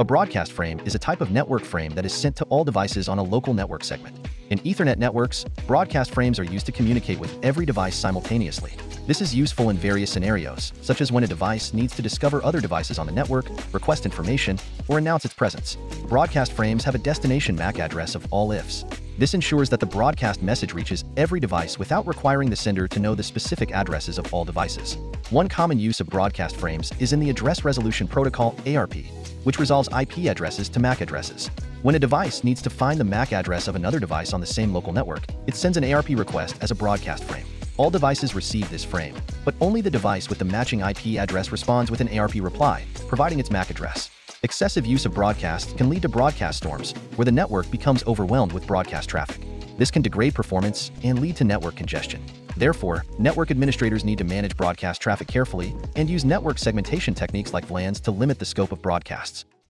A broadcast frame is a type of network frame that is sent to all devices on a local network segment. In Ethernet networks, broadcast frames are used to communicate with every device simultaneously. This is useful in various scenarios, such as when a device needs to discover other devices on the network, request information, or announce its presence. Broadcast frames have a destination MAC address of all IPs. This ensures that the broadcast message reaches every device without requiring the sender to know the specific addresses of all devices. One common use of broadcast frames is in the Address Resolution Protocol (ARP), which resolves IP addresses to MAC addresses. When a device needs to find the MAC address of another device on the same local network, it sends an ARP request as a broadcast frame. All devices receive this frame, but only the device with the matching IP address responds with an ARP reply, providing its MAC address. Excessive use of broadcasts can lead to broadcast storms, where the network becomes overwhelmed with broadcast traffic. This can degrade performance and lead to network congestion. Therefore, network administrators need to manage broadcast traffic carefully and use network segmentation techniques like VLANs to limit the scope of broadcasts.